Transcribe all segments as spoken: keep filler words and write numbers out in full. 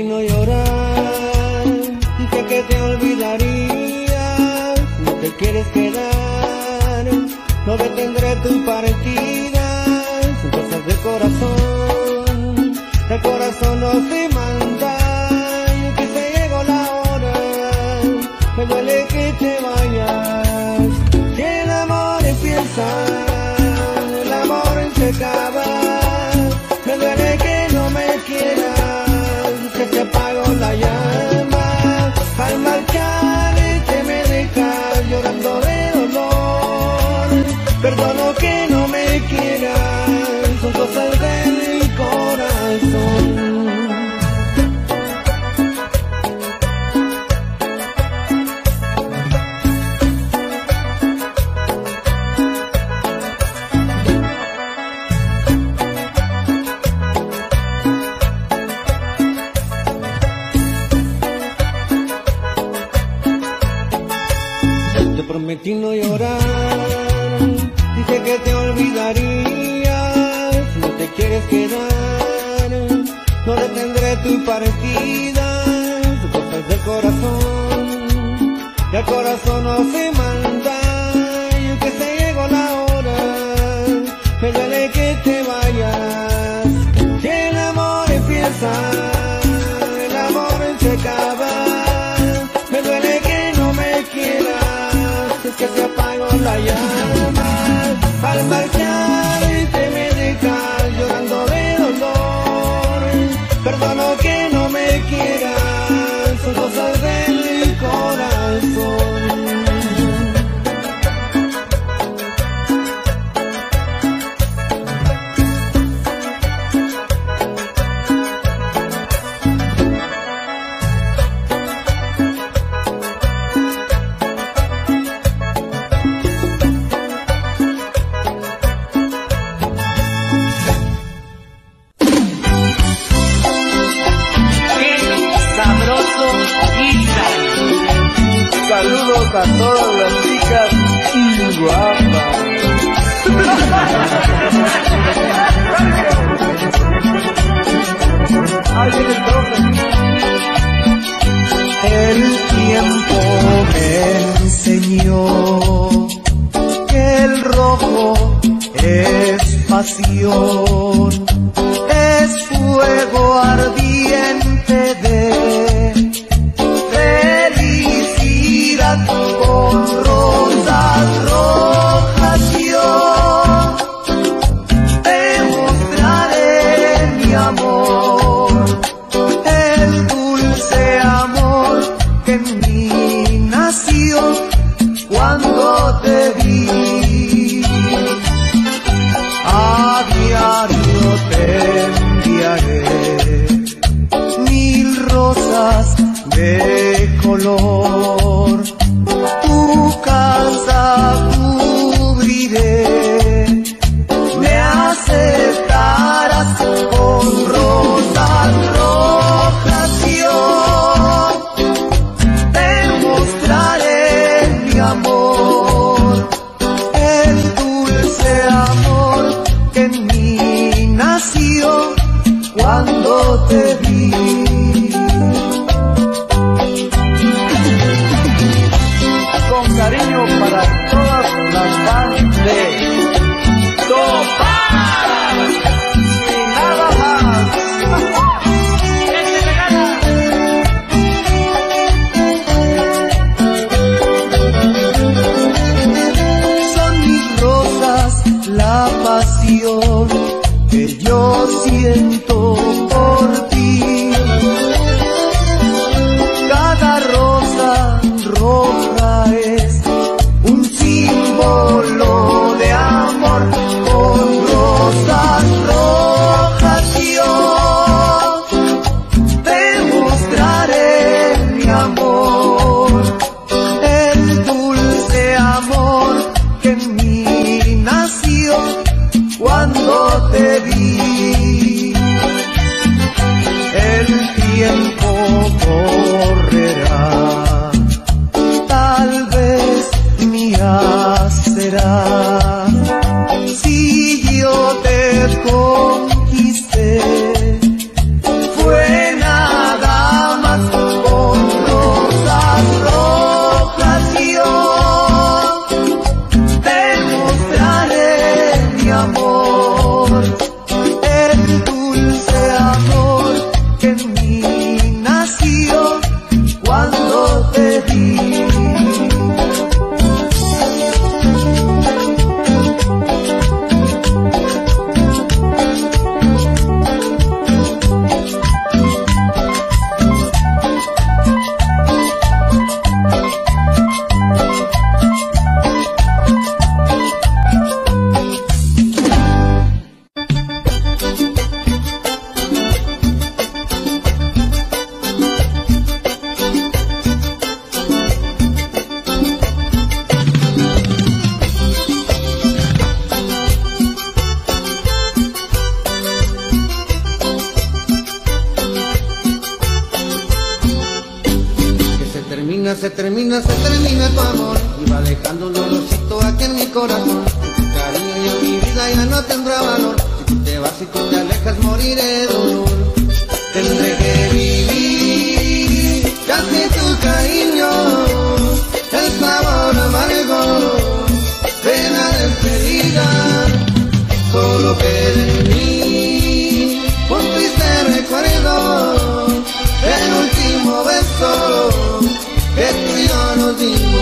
si no llorar, sé que te olvidaría. No te quieres quedar, no detendré tu partida. Son cosas del corazón, el corazón no se manda. Que se llegó la hora, me duele que te vayas. Si el amor empieza, el amor se acaba. Me duele que no me quieras, que te apago la llama. Al marchar te me dejas llorando de dolor. Perdono que no me quieras, son cosas de mi corazón. Prometí no llorar, dice que te olvidaría. No te quieres quedar, no detendré tu partida. Son cosas del corazón, y al corazón no se manda. Y aunque se llegó la hora, me duele que te vayas. Si el amor empieza, el amor se acaba. Me duele que no me quieras, que te apago la llama. Al marcharte me dejas llorando de dolor. Perdono que no me quieras, son cosas de mi corazón. Saludos a todas las chicas y guapas. El tiempo me enseñó que el rojo es pasión, es fuego ardiente de con rosas rojas. Yo te mostraré mi amor, el dulce amor que en mí nació cuando te vi. A diario te enviaré mil rosas de color, tu casa cubriré, me aceptarás con rosas rojas. Yo te mostraré mi amor, el dulce amor que en mí nació cuando te vi. Cariño para todas las fans de Topaz y nada más. Son mis rosas la pasión que yo siento por ti. Cada rosa roja es símbolo de amor, con rosas rojas yo te mostraré mi amor, el dulce amor que en mí nació cuando te vi. El tiempo correrá, tal vez mía será, si yo te conquisté, fue nada. se termina, se termina tu amor, y va dejando un dolorcito aquí en mi corazón. Tu cariño yo mi vida ya no tendrá valor, si tú te vas y tú te alejas moriré de dolor. Tendré que vivir casi tu cariño, el sabor amargo, pena despedida, solo queda en mí un triste recuerdo, el último beso que tú y yo nos dimos.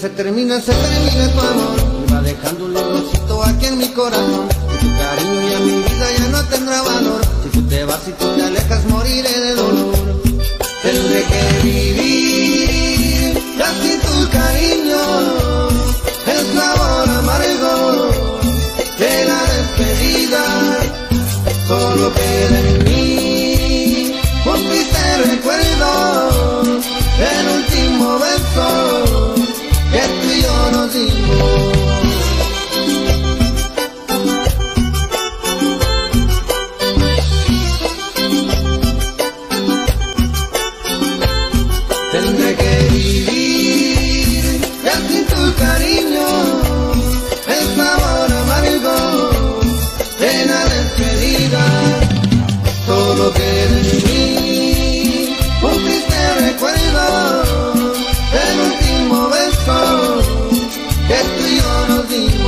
Se termina, se termina tu amor, me va dejando un olorcito aquí en mi corazón. Tu cariño ya mi vida ya no tendrá valor, si tú te vas y tú te alejas moriré de dolor. Tendré que vivir casi tu cariño, el sabor amargo de la despedida, solo queda en mí un triste recuerdo, el último beso que tú y yo nos dimos. Tendré que vivir casi tu cariño, el sabor amargo de la despedida, solo queda en mí un triste recuerdo, el último beso que tú y yo nos dimos.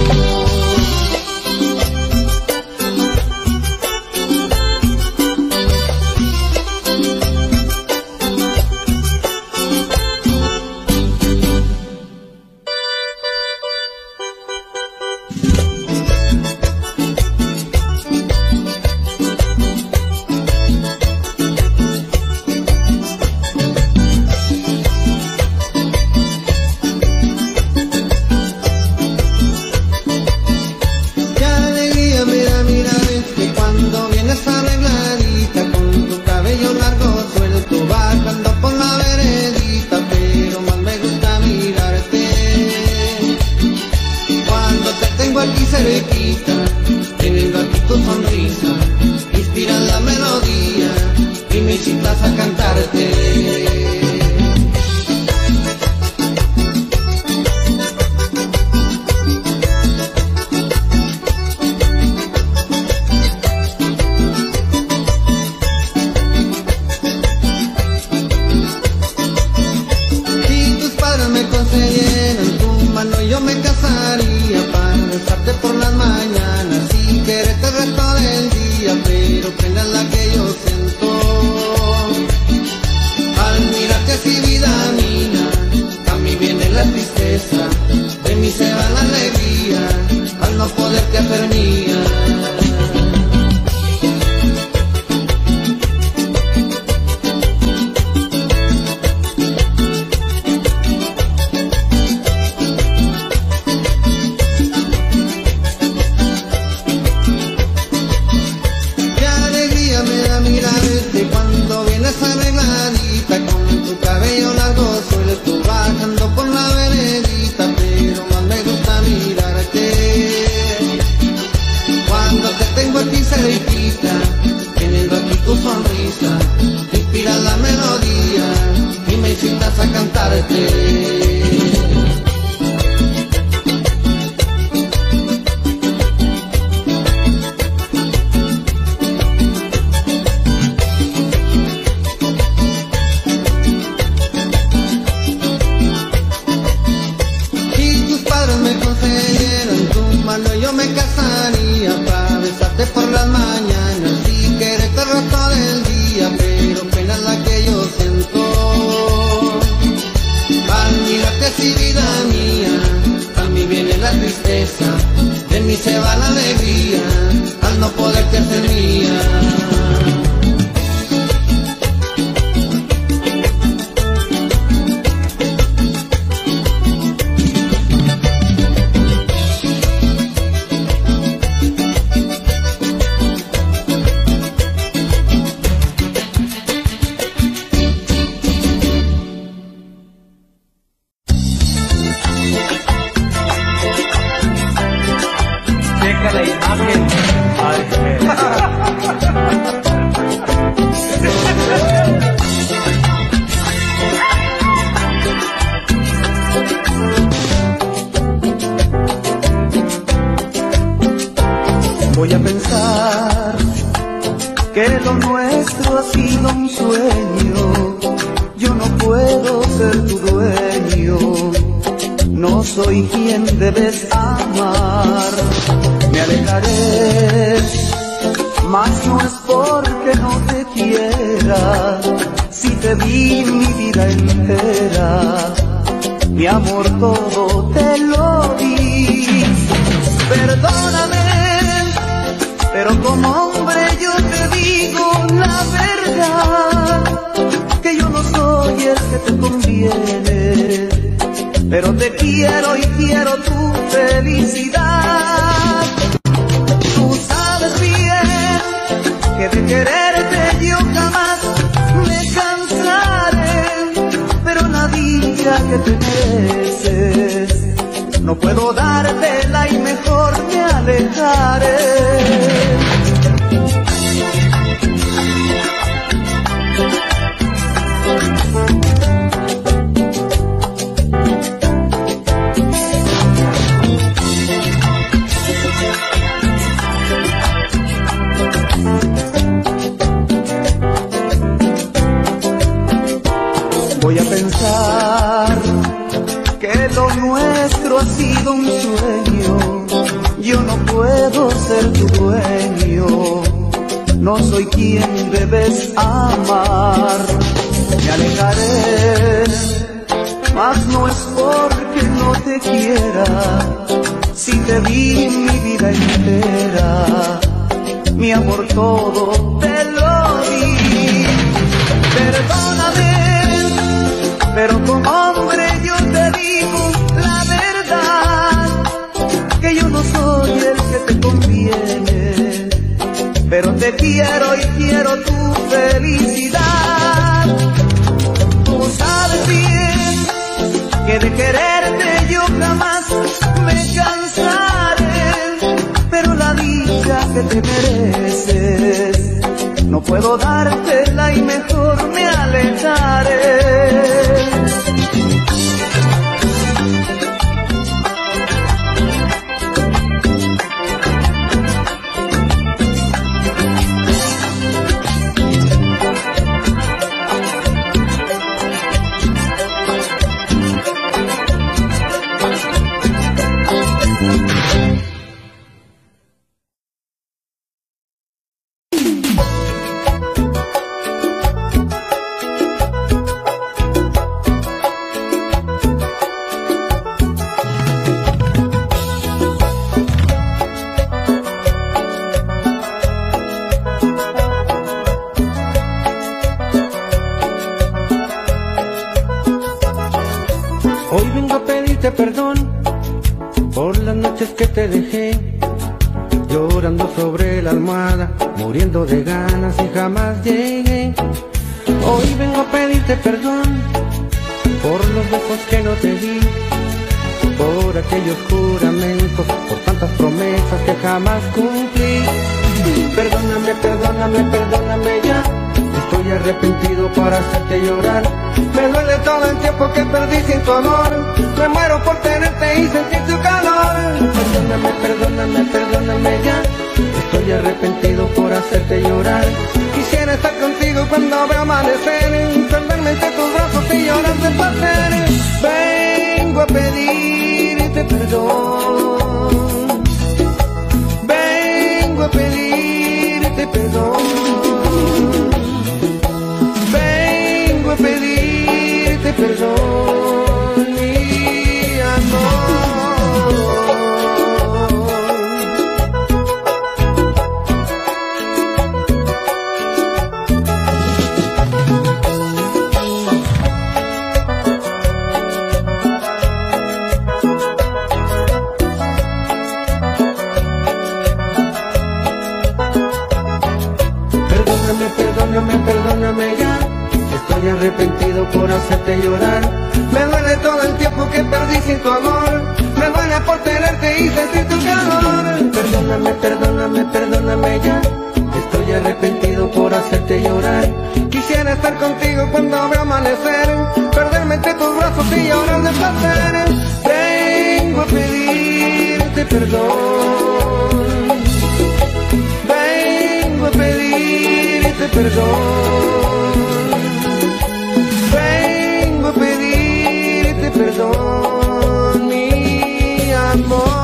lo nuestro ha sido un sueño, yo no puedo ser tu dueño, no soy quien debes amar. Me alejaré, mas no es porque no te quiera, si te di mi vida entera, mi amor todo te lo di. Perdóname, pero como hombre yo te digo la verdad, que yo no soy el que te conviene, pero te quiero y quiero tu felicidad. Tú sabes bien que de quererte yo jamás me cansaré, pero la dicha que te mereces no puedo dártela y mejor me alejaré. Voy a pensar que lo nuestro ha sido un sueño, yo no puedo ser tu dueño, no soy quien debes amar. Me alejaré, mas no es porque no te quiera, si te di mi vida entera, mi amor todo te lo di. Perdóname, pero como hombre yo te digo la verdad, que yo no soy el que te conviene, pero te quiero y quiero tu felicidad. Tú sabes bien que de quererte yo jamás me cansaré, pero la dicha que te mereces no puedo dártela y mejor me alejaré. Perdón, vengo a pedirte pedirte perdón. Vengo a pedirte perdón, mi amor.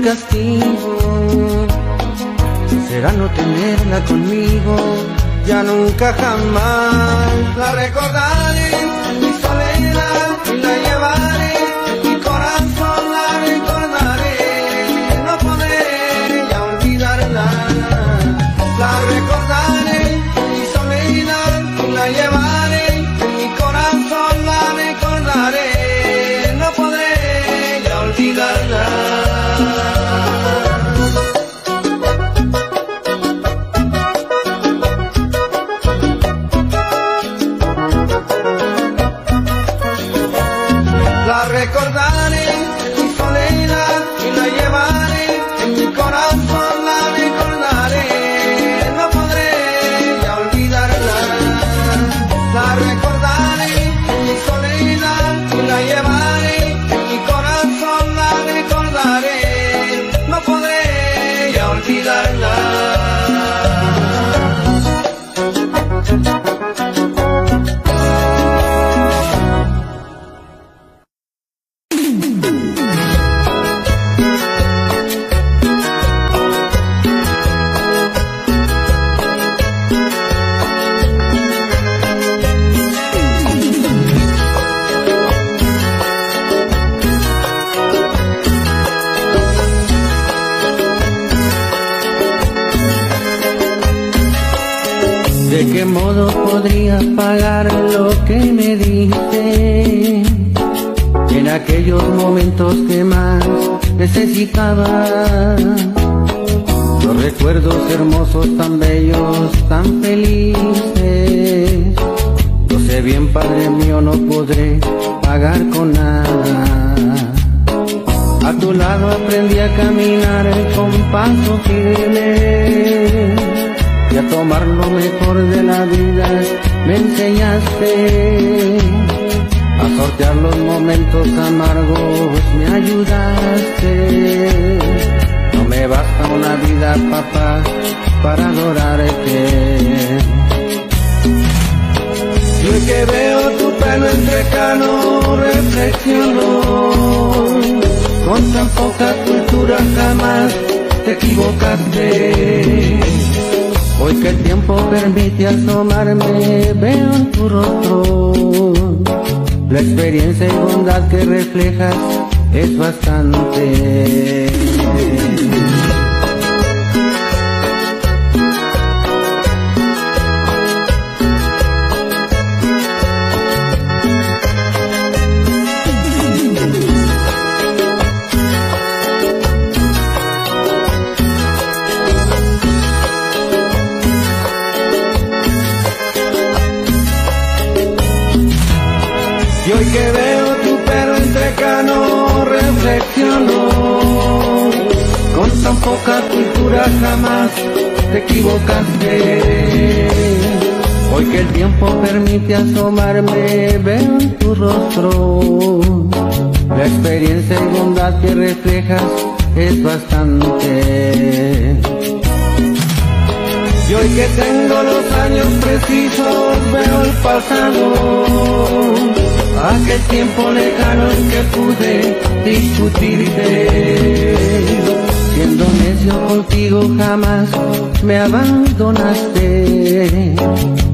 mi castigo será no tenerla conmigo. Ya nunca jamás la recordaré, mi soledad y la llevaré, mi corazón la recordaré, no podré ya olvidarla. La recordaré, mi soledad y la llevaré, mi corazón la recordaré, no podré ya olvidarla. Pagar lo que me diste en aquellos momentos que más necesitaba, los recuerdos hermosos, tan bellos, tan felices. Lo sé bien, Padre mío, no podré pagar con nada. A tu lado aprendí a caminar con paso firme y a tomar lo mejor de la vida. Me enseñaste a sortear los momentos amargos, me ayudaste. No me basta una vida, papá, para adorarte. Y hoy que veo tu pelo entrecano, reflexiono. Con tan poca cultura jamás te equivocaste. Hoy que el tiempo permite asomarme, veo en tu rostro la experiencia y bondad que reflejas es bastante. Hoy que veo tu pelo entrecano, reflexiono. Con tan poca cultura jamás te equivocaste. Hoy que el tiempo permite asomarme, veo en tu rostro la experiencia y bondad que reflejas es bastante. Y hoy que tengo los años precisos, veo el pasado, aquel tiempo lejano en que pude discutirte. Siendo necio contigo jamás me abandonaste.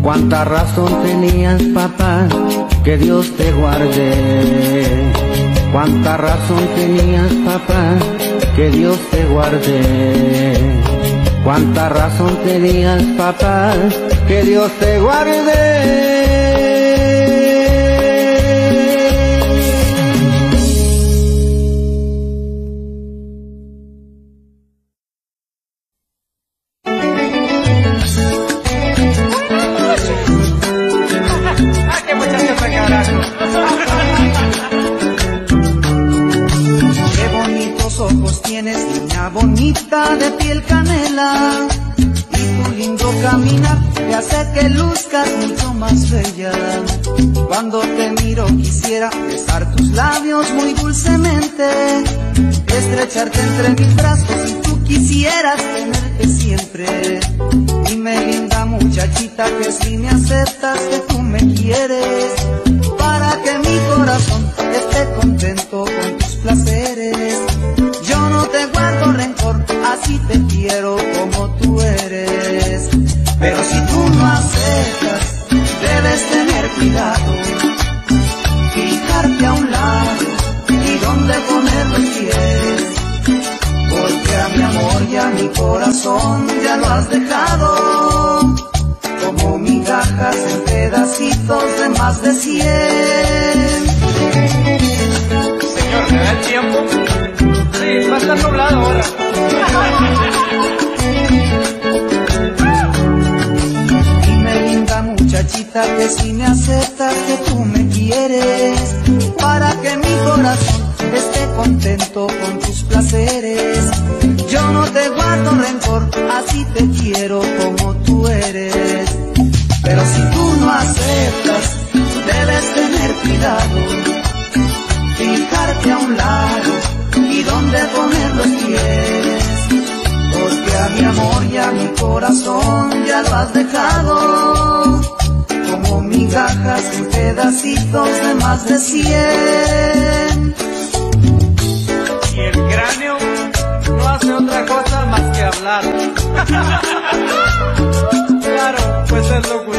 Cuánta razón tenías, papá, que Dios te guarde. Cuánta razón tenías, papá, que Dios te guarde. Cuánta razón tenías, papá, que Dios te guarde. Cuando te miro quisiera besar tus labios muy dulcemente, estrecharte entre mis brazos si tú quisieras tenerte siempre. Dime, linda muchachita, que si me aceptas, que tú me quieres, para que mi corazón esté contento con tus placeres. Yo no te guardo de ponerme fiel, porque a mi amor y a mi corazón ya lo has dejado como migajas en pedacitos de más de cien. Señor, ¿me da el tiempo? Sí, va a estar nublado ahora. Dime, linda muchachita, que si me aceptas, que tú me quieres, para que mi corazón esté contento con tus placeres. Yo no te guardo rencor, así te quiero como tú eres. Pero si tú no aceptas, debes tener cuidado, fijarte a un lado y dónde poner los pies, porque a mi amor y a mi corazón ya lo has dejado como migajas y pedacitos de más de cien. Y el cráneo no hace otra cosa más que hablar. Claro, pues el locutor.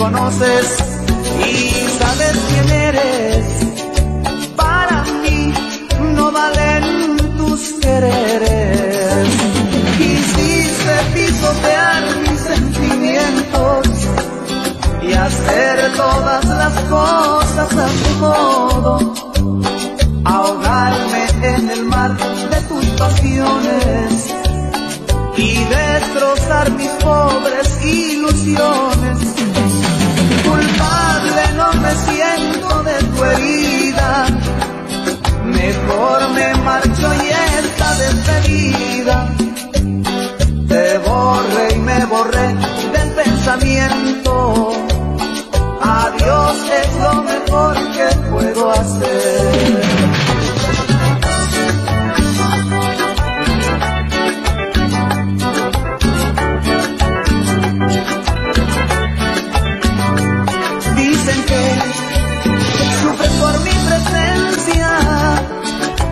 conoces y sabes quién eres. Para mí no valen tus quereres. Quisiste pisotear mis sentimientos y hacer todas las cosas a tu modo, ahogarme en el mar de tus pasiones y destrozar mis pobres ilusiones. Culpable no me siento de tu herida, mejor me marcho y esta despedida te borré y me borré del pensamiento. Adiós es lo mejor que puedo hacer.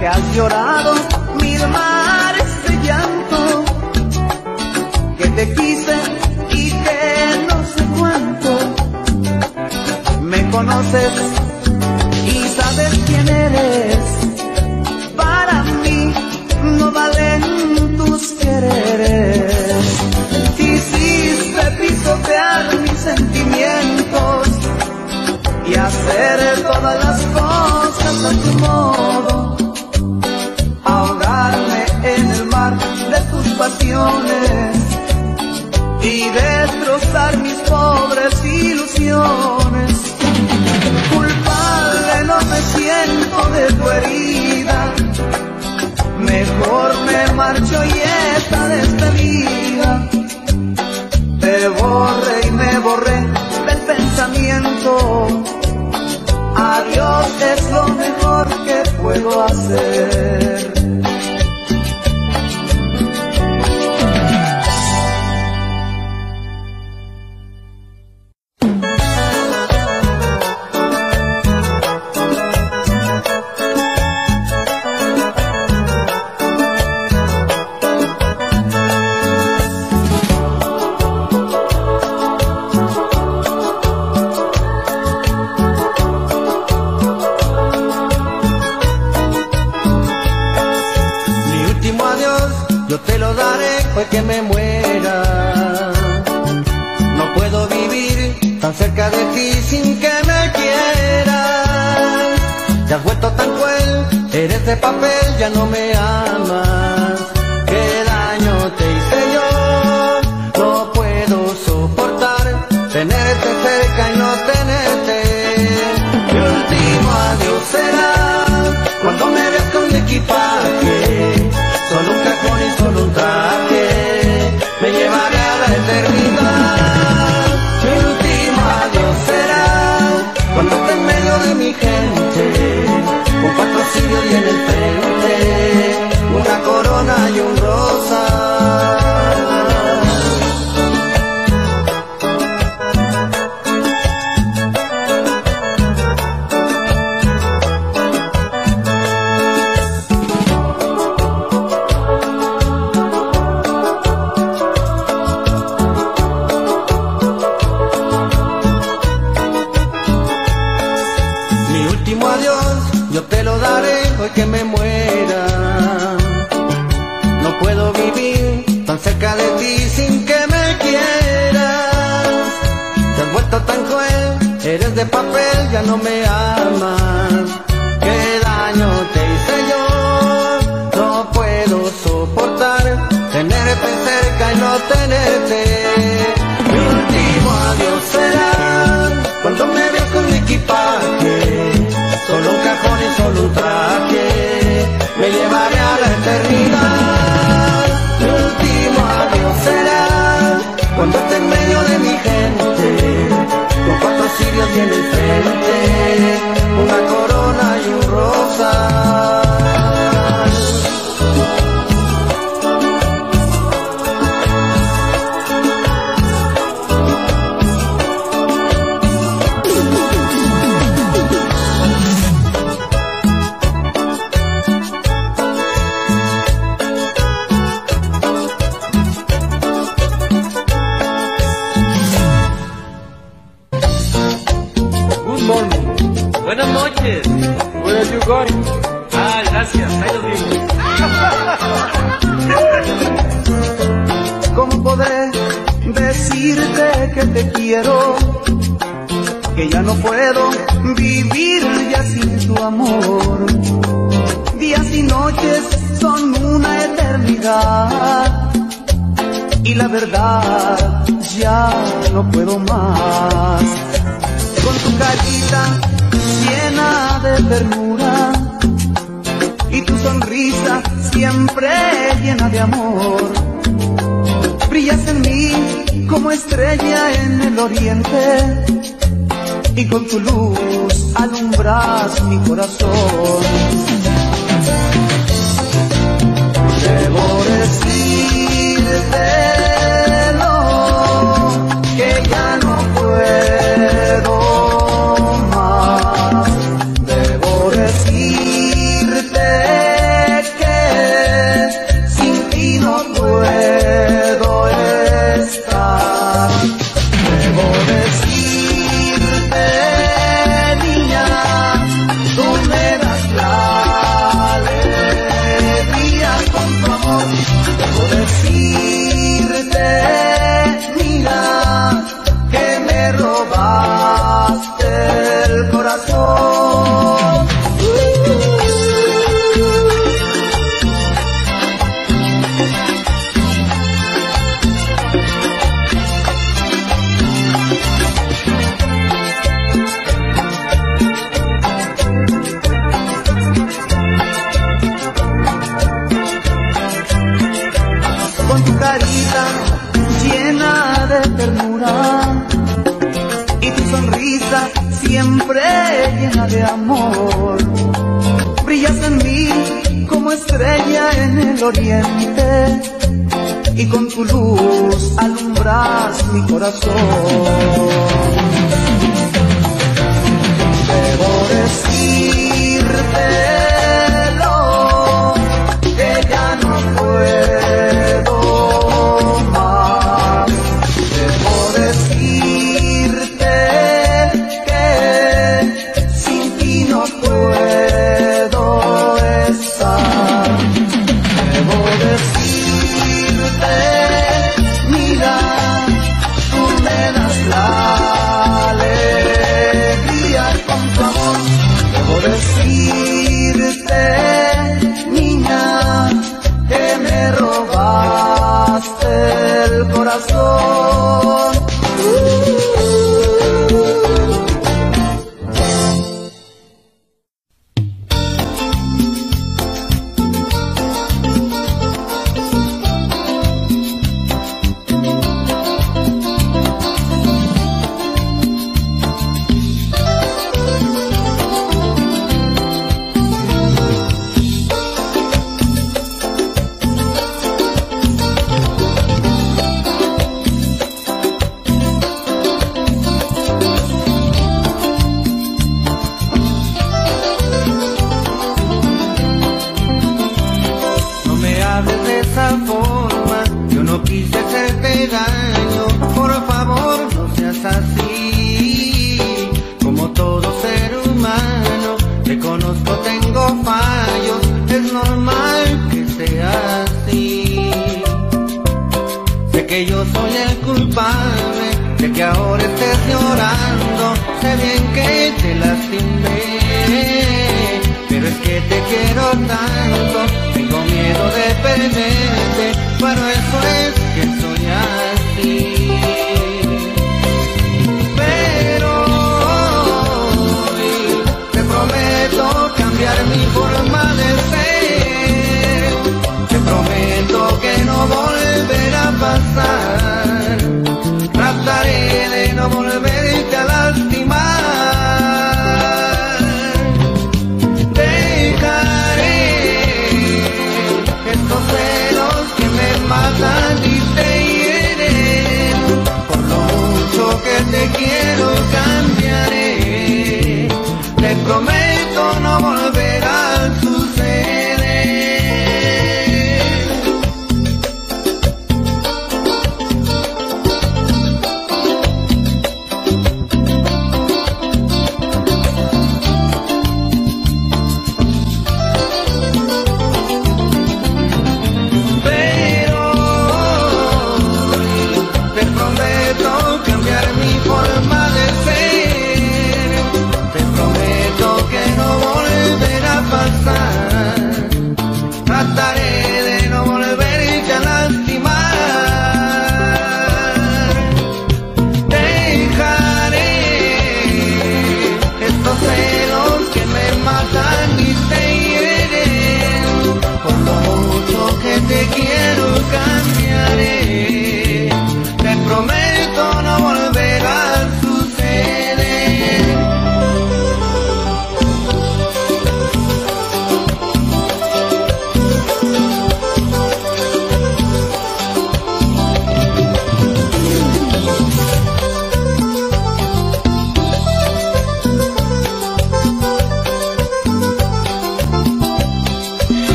Que has llorado mil mares de llanto, que te quise y que no sé cuánto. Me conoces y sabes quién eres. Para mí no valen tus quereres. Quisiste pisotear mis sentimientos y hacer todas las cosas a tu modo, ahogarme en el mar de tus pasiones y destrozar mis pobres ilusiones. Culpable no me siento de tu herida, mejor me marcho y esta despedida te borré y me borré del pensamiento. Adiós es lo mejor que puedo hacer. morning. Buenas noches. Where are you going? Ah, gracias. Ahí lo digo. ¿Cómo podré decirte que te quiero? Que ya no puedo vivir ya sin tu amor. Días y noches son una eternidad. Y la verdad, ya no puedo más. Con tu carita llena de ternura y tu sonrisa siempre llena de amor, brillas en mí como estrella en el oriente, y con tu luz alumbras mi corazón. Debo decirte oriente, y con tu luz alumbras mi corazón. Debo decirte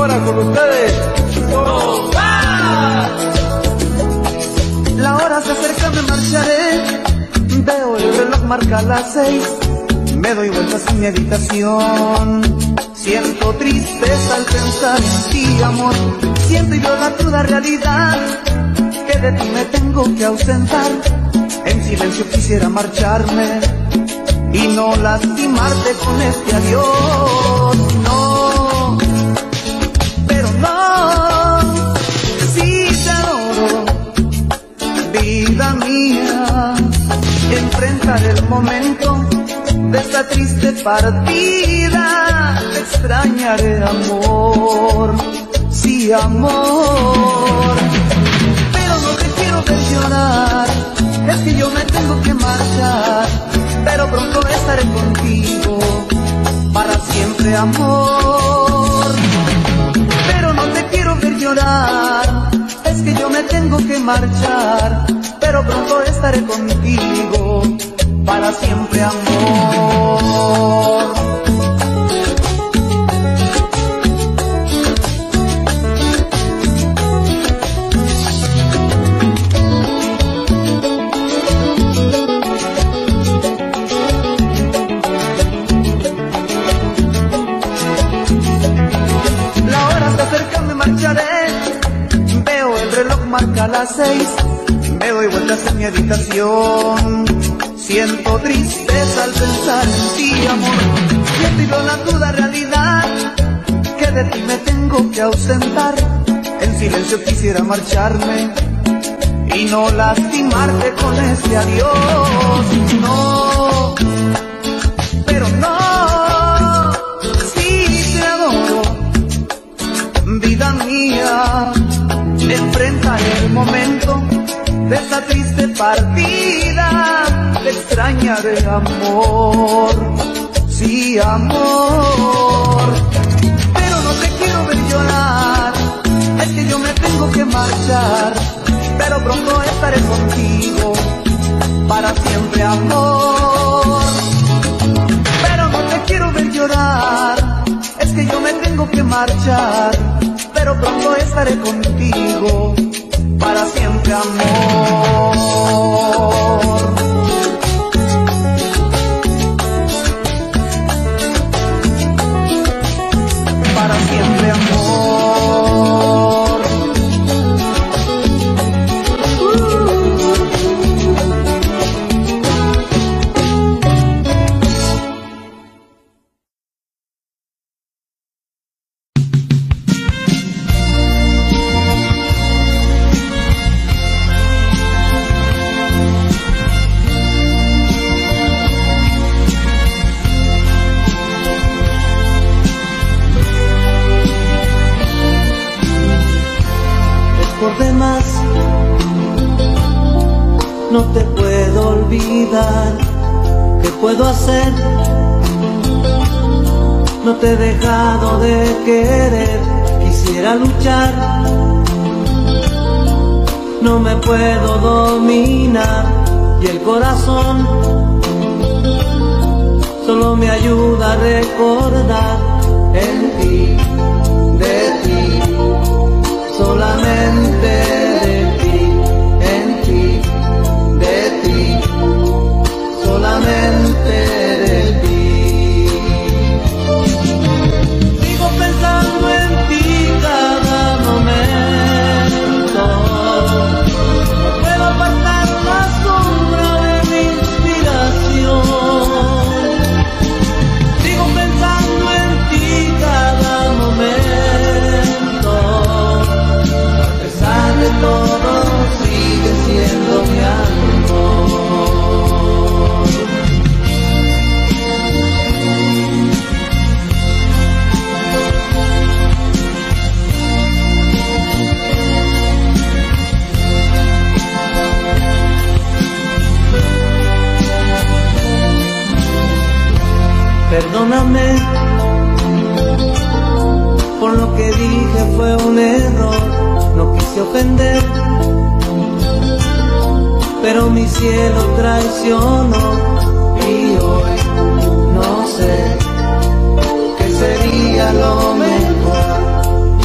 ahora con ustedes. ¡Oh! ¡Ah! La hora se acerca, me marcharé. Veo el reloj, marca las seis. Me doy vueltas en mi habitación. Siento tristeza al pensar en ti, amor. Siento yo la cruda realidad, que de ti me tengo que ausentar. En silencio quisiera marcharme y no lastimarte con este adiós. No, pero no. Si te adoro, vida mía, enfrentar el momento de esta triste partida. Te extrañaré, amor, sí, amor. Pero no te quiero ver llorar, es que yo me tengo que marchar. Pero pronto estaré contigo, para siempre, amor. Pero no te quiero ver llorar, es que yo me tengo que marchar. Pero pronto estaré contigo, para siempre, amor. La hora se acerca, me marcharé. Veo el reloj, marca las seis. Me doy vueltas en mi habitación. Siento tristeza al pensar en ti, amor. Siento la cruda realidad, que de ti me tengo que ausentar. En silencio quisiera marcharme y no lastimarte con este adiós. No, pero no. Si te adoro, vida mía, enfrenta el momento de esta triste partida. Te extrañaré, amor, sí, amor. Pero no te quiero ver llorar, es que yo me tengo que marchar. Pero pronto estaré contigo, para siempre, amor. Pero no te quiero ver llorar, es que yo me tengo que marchar. Pero pronto estaré contigo, para siempre, amor. No te puedo olvidar, ¿qué puedo hacer? No te he dejado de querer, quisiera luchar. No me puedo dominar y el corazón solo me ayuda a recordar en ti, de ti, solamente de ti, en ti. Solamente de ti. Sigo pensando en ti cada momento. No puedo apartar la sombra de mi inspiración. Sigo pensando en ti cada momento. A pesar de todo, sigue siendo mi amor. Perdóname por lo que dije, fue un error, no quise ofender, pero mi cielo traicionó y hoy no sé qué sería lo mejor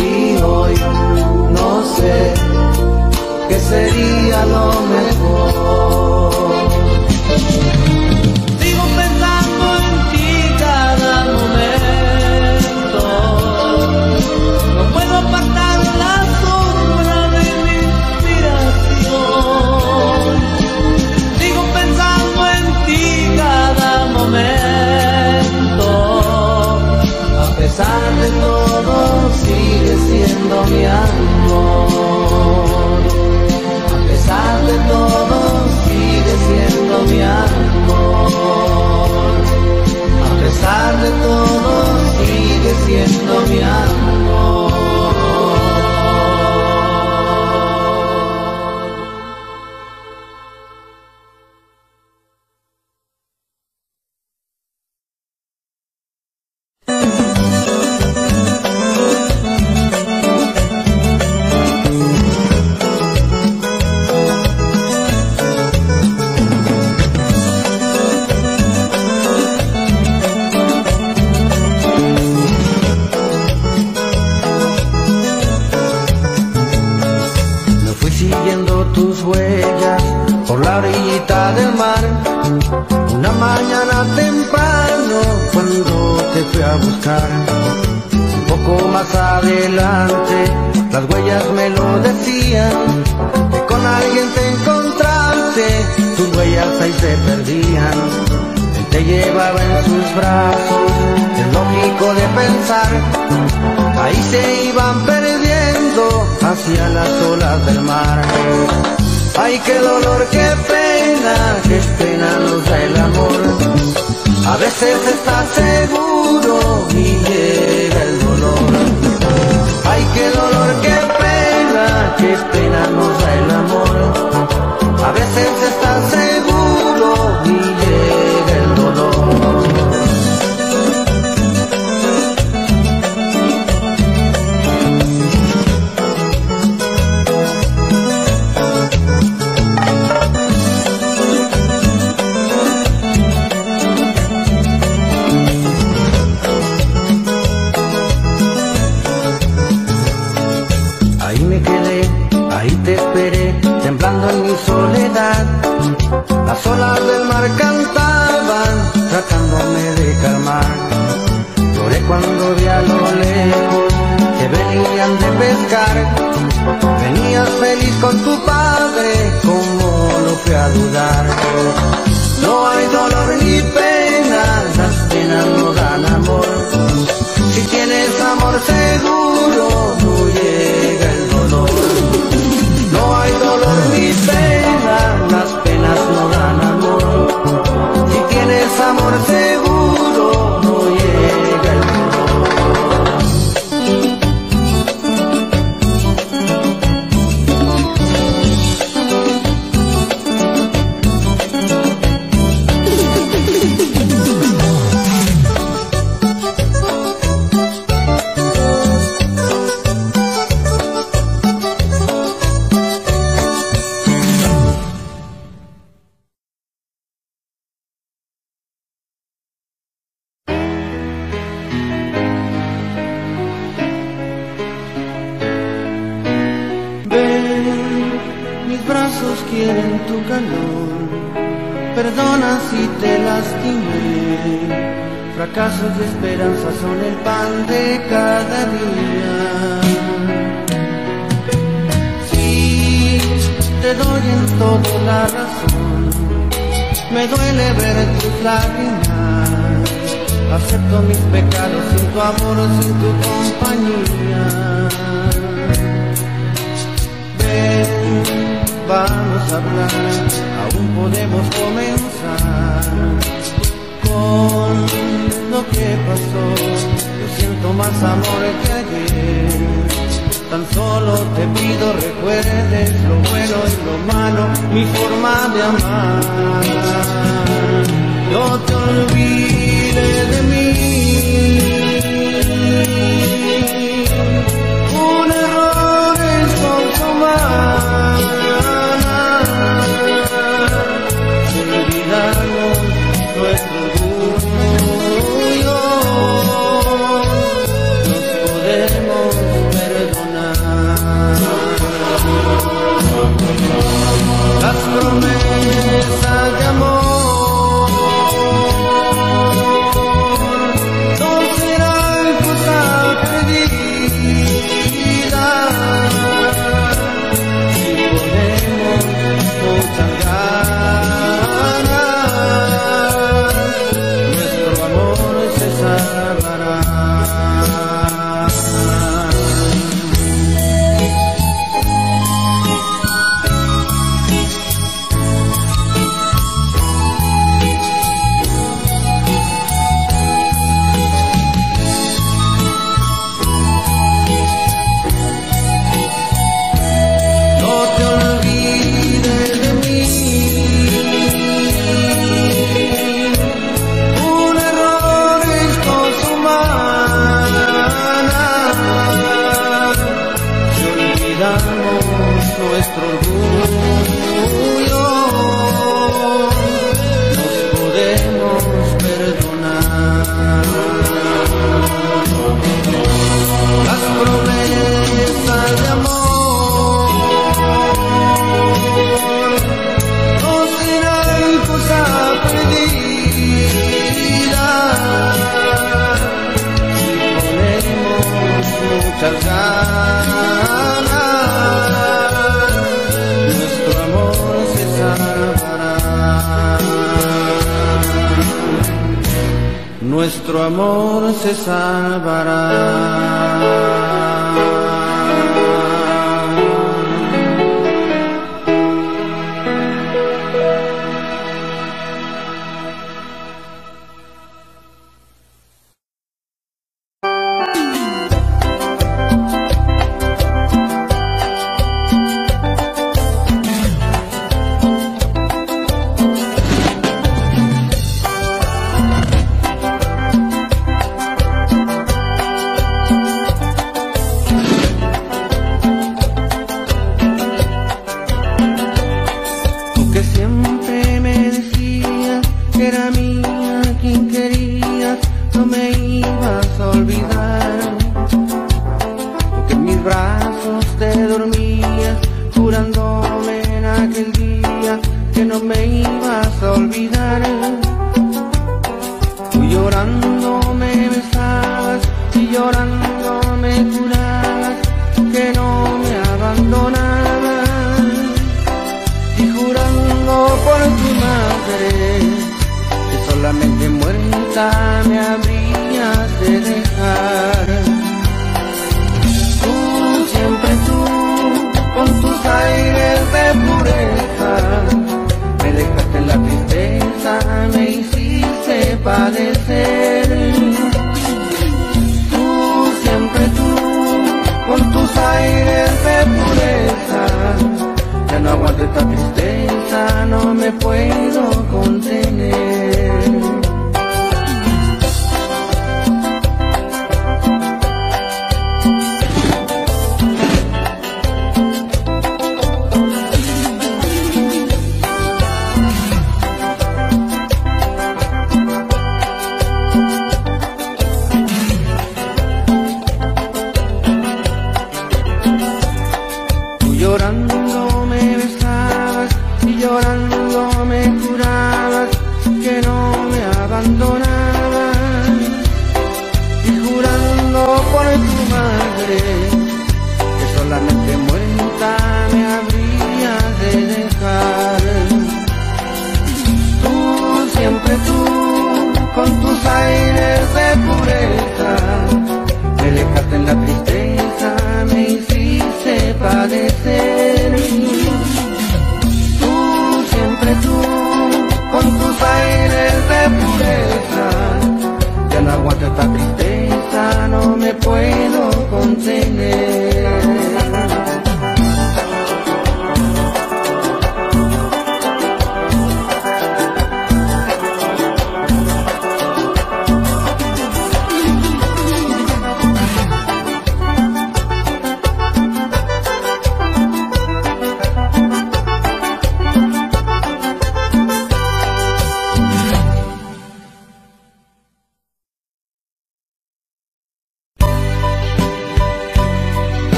a buscar. Un poco más adelante, las huellas me lo decían, que con alguien te encontraste, tus huellas ahí se perdían. Él te llevaba en sus brazos, es lógico de pensar, ahí se iban perdiendo hacia las olas del mar. Ay, qué dolor, qué pena, qué pena nos da el amor. A veces estás seguro y llega el dolor. Ay, qué dolor, qué pena, qué pena nos da el amor. A veces estás seguro y llega el dolor. Soledad, las olas del mar cantaban, tratándome de calmar. Lloré cuando vi a lo lejos que venían de pescar. Venías feliz con tu padre, como lo fui a dudar. No hay dolor ni pena, las penas no dan amor. Si tienes amor seguro, no llega el dolor. No hay dolor ni pena, las penas no dan amor. Si tienes amor seguro, no llega el fracasos y esperanzas son el pan de cada día. Sí, te doy en todo la razón, me duele ver tus lágrimas. Acepto mis pecados sin tu amor, sin tu compañía. Ven, vamos a hablar, aún podemos comenzar. Con lo que pasó, yo siento más amor que ayer. Tan solo te pido recuerdes lo bueno y lo malo, mi forma de amar. No te olvides de mí, un error es consumar. Olvidarnos nuestro las promesas de amor sanar, nuestro amor se salvará, nuestro amor se salvará.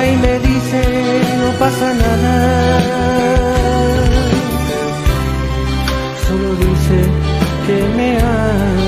Y me dice no pasa nada. Solo dice que me ama.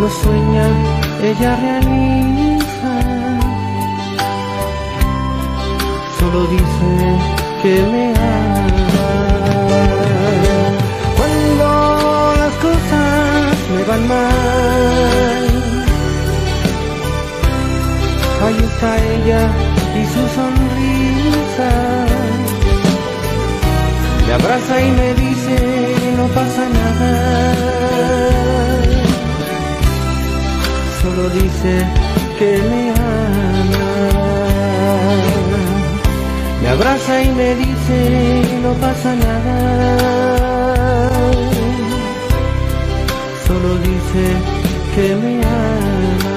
No sueña, ella realiza. Solo dice que me ama. Cuando las cosas me van mal, ahí está ella y su sonrisa. Me abraza y me dice no pasa nada. Solo dice que me ama. Me abraza y me dice no pasa nada. Solo dice que me ama.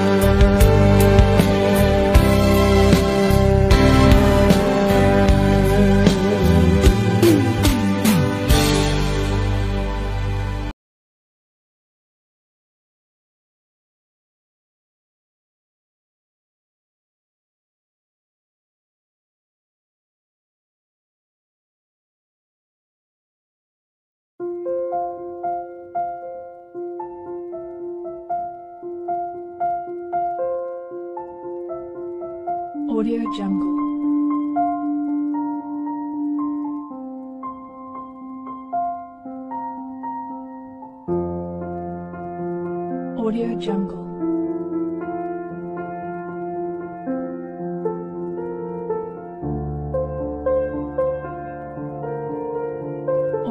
Audio Jungle. Audio Jungle.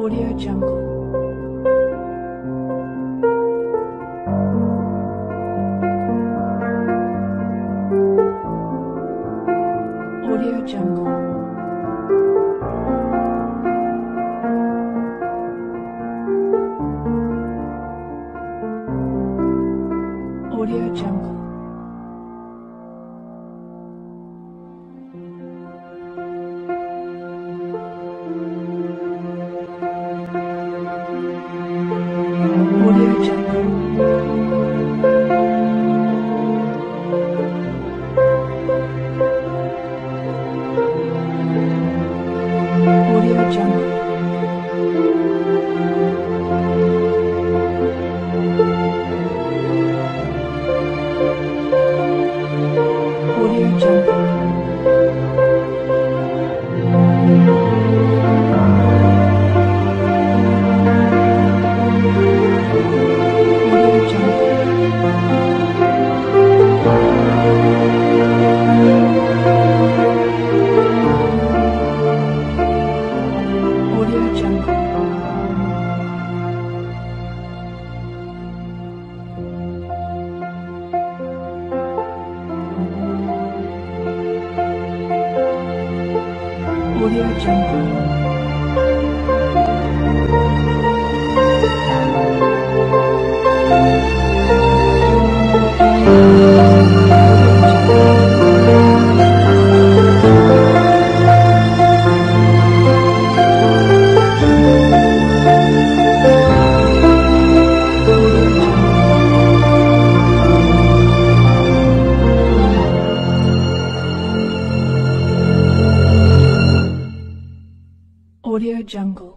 Audio Jungle. Jungle.